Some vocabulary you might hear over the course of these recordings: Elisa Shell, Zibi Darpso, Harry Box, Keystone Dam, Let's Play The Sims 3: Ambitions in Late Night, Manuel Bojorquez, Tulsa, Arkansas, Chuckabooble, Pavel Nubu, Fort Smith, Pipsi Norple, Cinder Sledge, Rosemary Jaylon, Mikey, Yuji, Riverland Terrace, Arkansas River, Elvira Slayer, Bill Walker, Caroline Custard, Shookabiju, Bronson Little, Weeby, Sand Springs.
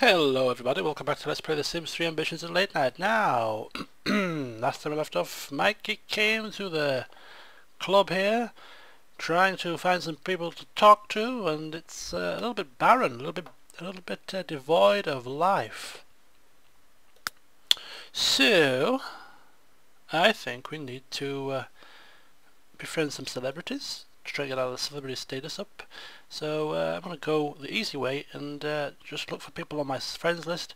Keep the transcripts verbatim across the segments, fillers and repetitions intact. Hello everybody, welcome back to Let's Play The Sims three Ambitions in Late Night. Now, last time I left off, Mikey came to the club here, trying to find some people to talk to, and it's uh, a little bit barren, a little bit, a little bit uh, devoid of life. So, I think we need to uh, befriend some celebrities, to try to get our celebrity status up. So uh, I'm going to go the easy way and uh, just look for people on my friends list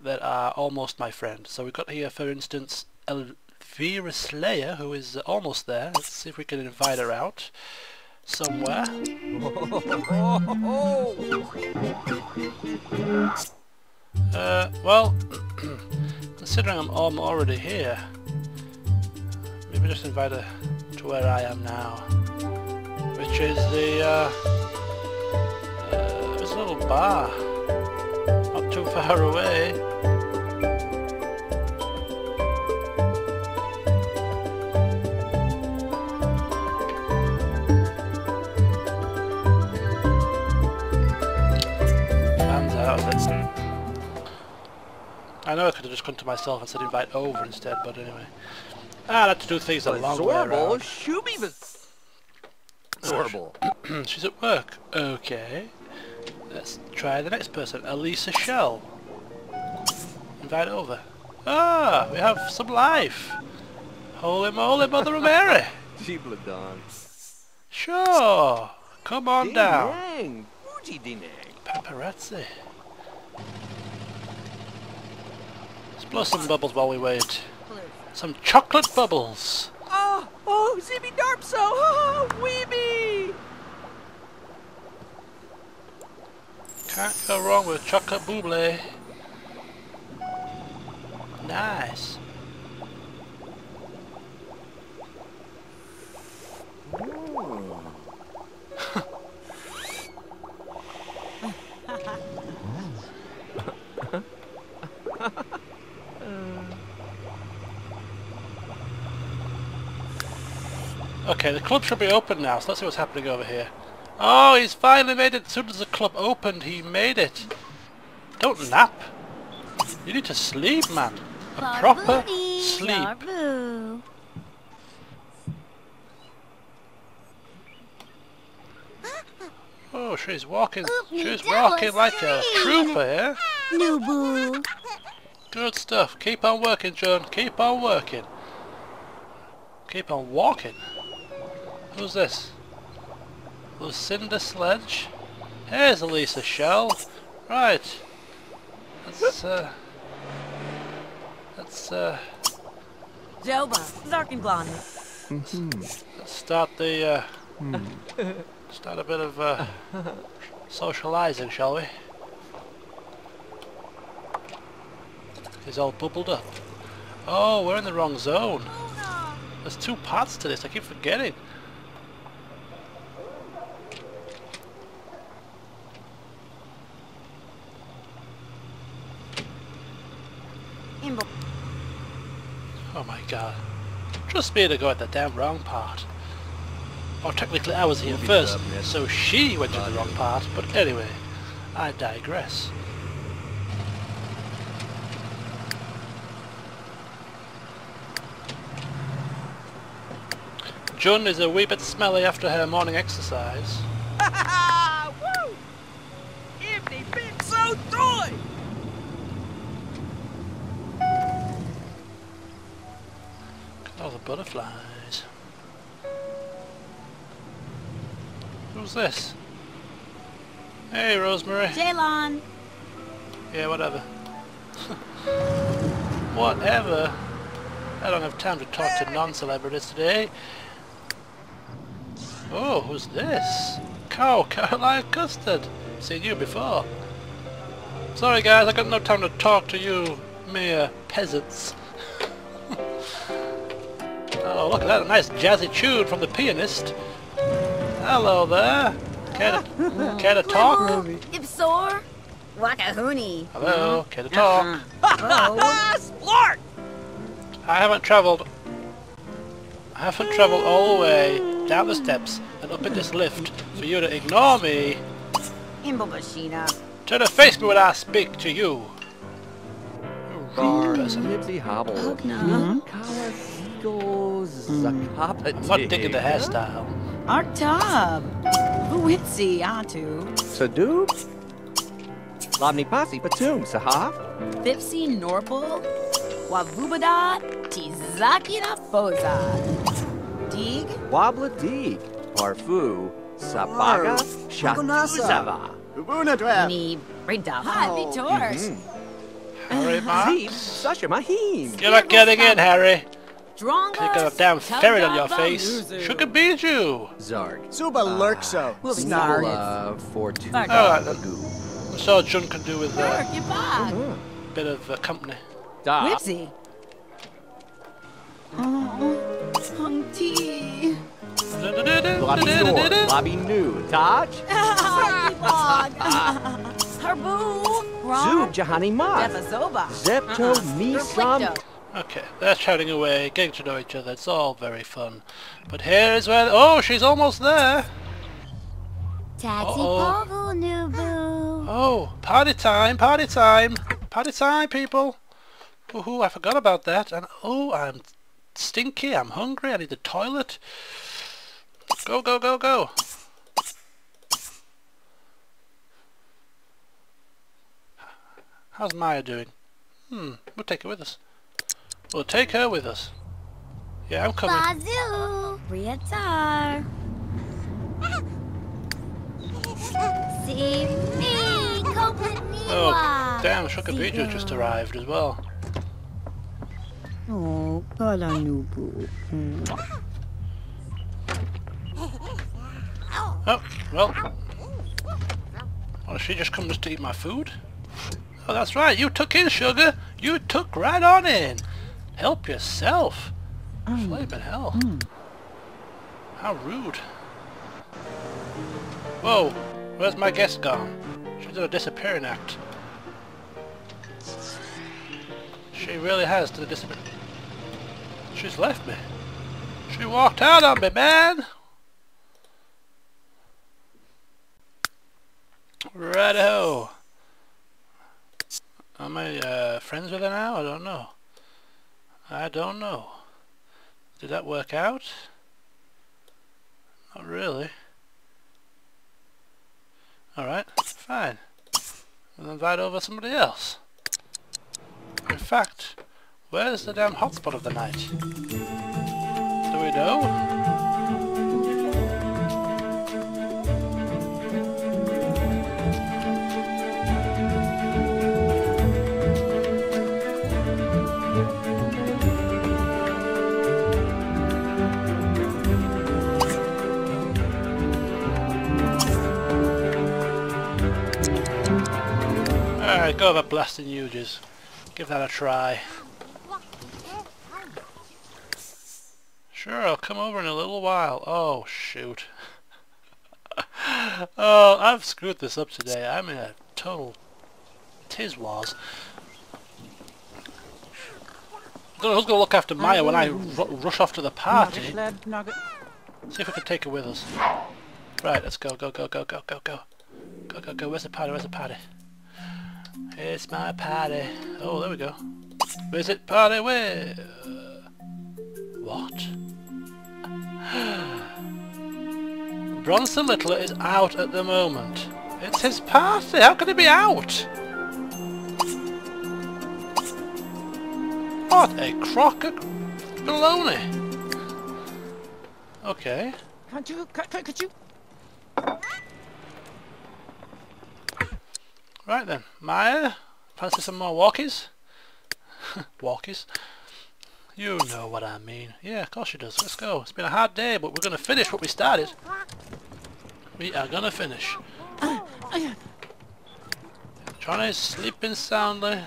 that are almost my friend. So we've got here, for instance, Elvira Slayer, who is uh, almost there. Let's see if we can invite her out somewhere. Uh, well, considering I'm, I'm already here, maybe just invite her to where I am now, which is the uh, uh, this little bar, not too far away. And uh, that's I know I could have just come to myself and said invite over instead, but anyway, I like to do things a long way around. Horrible. She's at work. Okay. Let's try the next person. Elisa Shell. Invite over. Ah, we have some life. Holy moly, Mother of Mary. Sure. Come on down. Paparazzi. Let's blow some bubbles while we wait. Some chocolate bubbles. Oh, oh, Zibi Darpso, oh, Weeby! Can't go wrong with Chuckabooble. Nice. Okay, the club should be open now, so let's see what's happening over here. Oh, he's finally made it! As soon as the club opened, he made it! Don't nap! You need to sleep, man! A proper sleep! Oh, she's walking, she's walking like a trooper, yeah? Nubu! Good stuff! Keep on working, John! Keep on working! Keep on walking! Who's this? Who's Cinder Sledge? Here's Elisa Shell. Right. Let's uh let's uh Joba, Zarkinglan. Let's start the uh start a bit of uh socializing, shall we? He's all bubbled up. Oh, we're in the wrong zone. There's two parts to this, I keep forgetting. Oh my god. Trust me to go at the damn wrong part. Or technically I was here first, so she went to the wrong part, but anyway, I digress. Jun is a wee bit smelly after her morning exercise. Ha Woo! If they been so toy! Oh, the butterflies. Who's this? Hey, Rosemary. Jaylon. Yeah, whatever. Whatever. I don't have time to talk to non-celebrities today. Oh, who's this? Cow, Caroline Custard. Seen you before. Sorry guys, I got no time to talk to you mere peasants. Oh, look at that, a nice jazzy tune from the pianist. Hello there. Care to, care to talk? Ipsor? Wakahuni. Hello, care to talk? Splort! I haven't travelled... I haven't travelled all the way down the steps and up in this lift for you to ignore me. Imbobashina. To the face when I speak to you. What dig of the hairstyle? Artab! Witsi Atu. Sadu? Lobni Pasi Patum Saha? Pipsi Norple? Wabubada Tizakina Boza. Dig? Wabla Dig. Barfu. Sabaga Shakunasava. Ni Brida. Hi, Vitors. Harry Box. Such a Mahim. Good luck getting in, Harry. Pick up a damn ferret on your face. Shookabiju! Zarg. Zuba Lurkso. Snarla for two. Alright. That's all Jun can do with a bit of uh, company. Whipsy. Humpty. Lobby new. Dodge. Harboo. Zub Jahani Mod. Zepto Misam. Okay, they're chatting away, getting to know each other, it's all very fun. But here's where... Oh, she's almost there! Uh-oh. Pavel Nubu. Oh, party time, party time! Party time, people! Woohoo, I forgot about that, and oh, I'm stinky, I'm hungry, I need the toilet. Go, go, go, go! How's Maya doing? Hmm, we'll take her with us. We'll take her with us. Yeah, I'm coming. Bazoo! Riatar! See me! Oh, damn, Shookabiju just arrived as well. Oh, Balanubu. Oh, well. Well, she just comes to eat my food? Oh, that's right, you took in, sugar! You took right on in! Help yourself! Mm. Flippin' hell. Mm. How rude. Whoa! Where's my guest gone? She did a disappearing act. She really has done a disappearing act. She's left me. She walked out on me, man! Righto! Am I uh, friends with her now? I don't know. I don't know. Did that work out? Not really. Alright, fine. We'll invite over somebody else. In fact, where's the damn hotspot of the night? Do we know? Go over blasting Yuji's. Give that a try. Sure, I'll come over in a little while. Oh, shoot. Oh, I've screwed this up today. I'm in a total tiz-waz. I don't know who's going to look after Maya when I r rush off to the party. See if we can take her with us. Right, let's go, go, go, go, go, go, go. Go, go, go. Where's the party? Where's the party? It's my party. Oh, there we go. Where's it party with? What? Bronson Little is out at the moment. It's his party. How can he be out? What a crock of baloney. Okay. Can't you? Could you? Right then, Maya, fancy some more walkies? Walkies? You know what I mean. Yeah, of course she does. Let's go. It's been a hard day, but we're going to finish what we started. We are going to finish. Trying to sleep in soundly.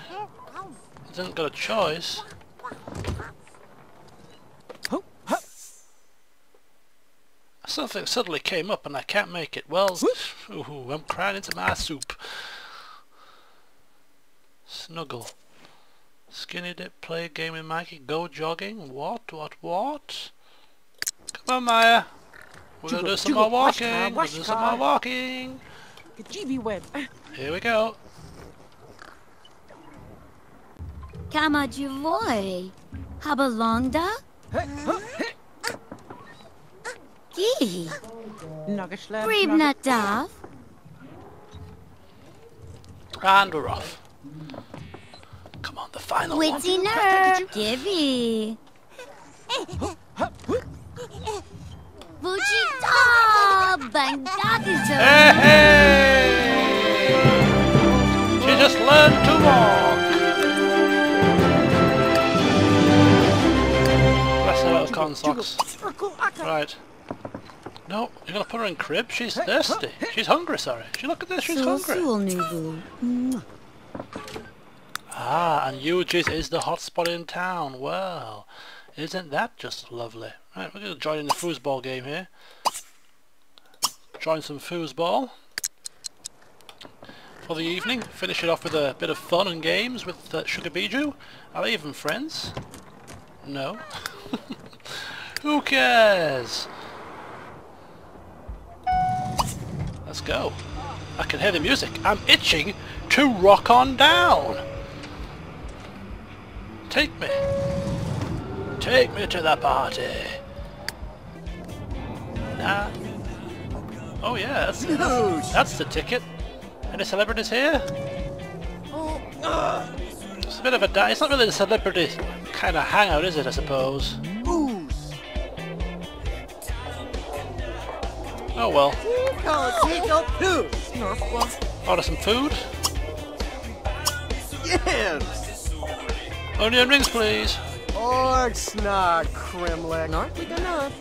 Hasn't got a choice. Something suddenly came up and I can't make it. Well, ooh, I'm crying into my soup. Snuggle. Skinny dip, play game with Mikey, go jogging. What, what, what? Come on, Maya. We're going to do some more walking. We're going to do some more walking. Here we go. Kamajivoy, Habalonda, Ki, Bribna Daf. And we're off. Come on, the final one. Witziner, Gibby. Hey, hey! She just learned to walk. Bless her little cotton socks. Right. No, you're gonna put her in crib. She's thirsty. She's hungry. Sorry. She look at this. She's hungry. Ah, and Yuji's is the hot spot in town. Well, isn't that just lovely? Right, we're gonna join in the foosball game here. Join some foosball for the evening. Finish it off with a bit of fun and games with uh, Shookabiju. Are they even friends? No. Who cares? Let's go. I can hear the music. I'm itching to rock on down. Take me. Take me to the party. Nah. Oh yeah, that's, that's, that's the ticket. Any celebrities here? It's a bit of a di- it's not really a celebrity kind of hangout, is it, I suppose? Oh well. Order some food. Yes. Onion rings, please. Org snot, Krimlick. Not good enough.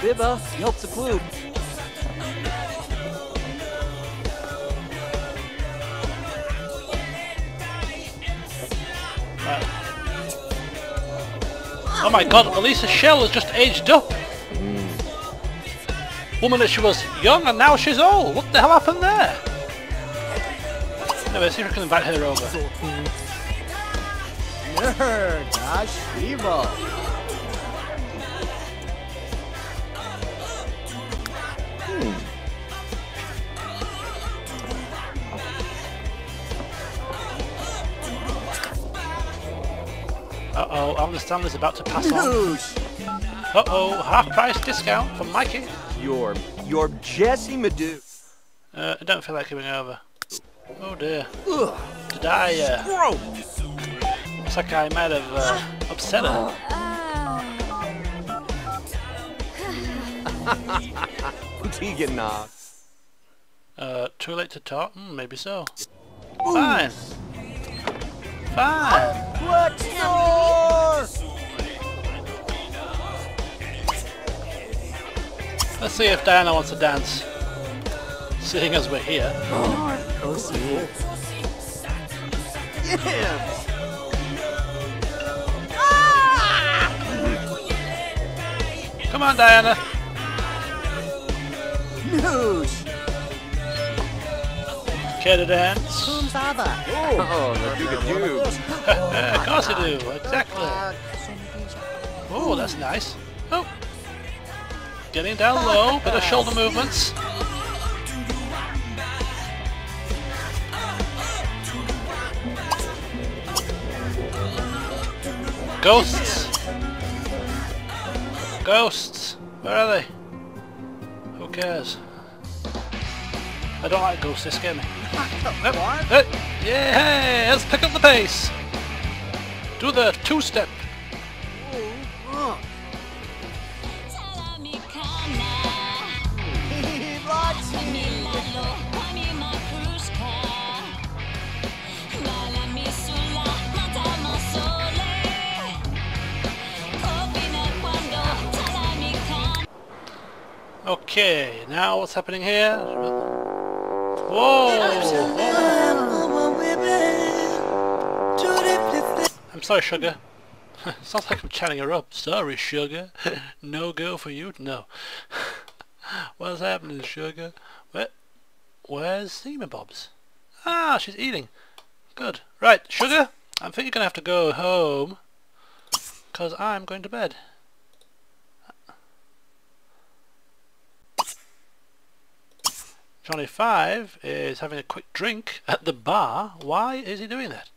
Bibba, help the clue. Oh my god, Elisa Shell has just aged up! Mm. Woman that she was young and now she's old! What the hell happened there? Anyway, see if we can invite her over. Nerd, gosh, evil! Uh-oh, I understand there's about to pass on. Uh-oh, half-price discount from Mikey. Your, your Jesse Madu. Uh, I don't feel like coming over. Oh dear. Did I, uh... Looks like I might have, uh, upset her. Uh, too late to talk? Mm, maybe so. Fine. Fine. What's Let's see if Diana wants to dance. Seeing as we're here. Oh, oh sweet. Yeah. Ah! Come on, Diana. No. Care to dance? Oh, oh you can do. Of course I do, exactly. Oh, that's nice. Oh, getting down low, bit of shoulder movements. Ghosts. Ghosts. Where are they? Who cares? I don't like ghosts, they scare me. Nope. Hey. Yeah, let's pick up the pace. Do the two-step. Uh. Okay, now what's happening here? Whoa! I'm sorry, sugar. Sounds like I'm chatting her up. Sorry, sugar. No go for you. No. What's happening, sugar? Where? Where's Thingamabobs? Ah, she's eating. Good. Right, sugar. I think you're gonna have to go home, cause I'm going to bed. Johnny five is having a quick drink at the bar. Why is he doing that?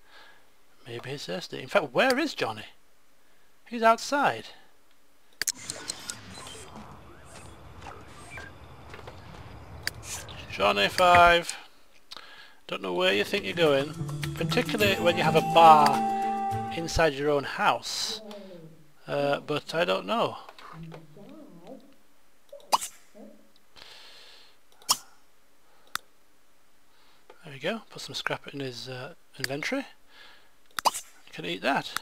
Maybe he's thirsty. In fact, where is Johnny? He's outside. Johnny five, don't know where you think you're going, particularly when you have a bar inside your own house, uh, but I don't know. There we go, put some scrap in his uh, inventory. You can eat that.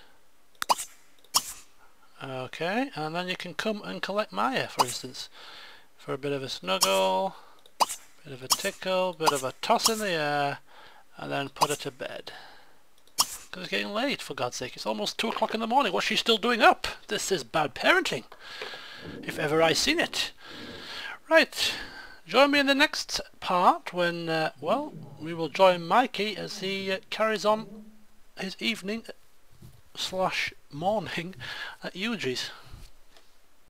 Okay, and then you can come and collect Maya, for instance, for a bit of a snuggle. Bit of a tickle, bit of a toss in the air, and then put her to bed. Because it's getting late, for God's sake. It's almost two o'clock in the morning. What's she still doing up? This is bad parenting, if ever I seen it. Right, join me in the next part when, uh, well, we will join Mikey as he uh, carries on his evening slash morning at Yuji's.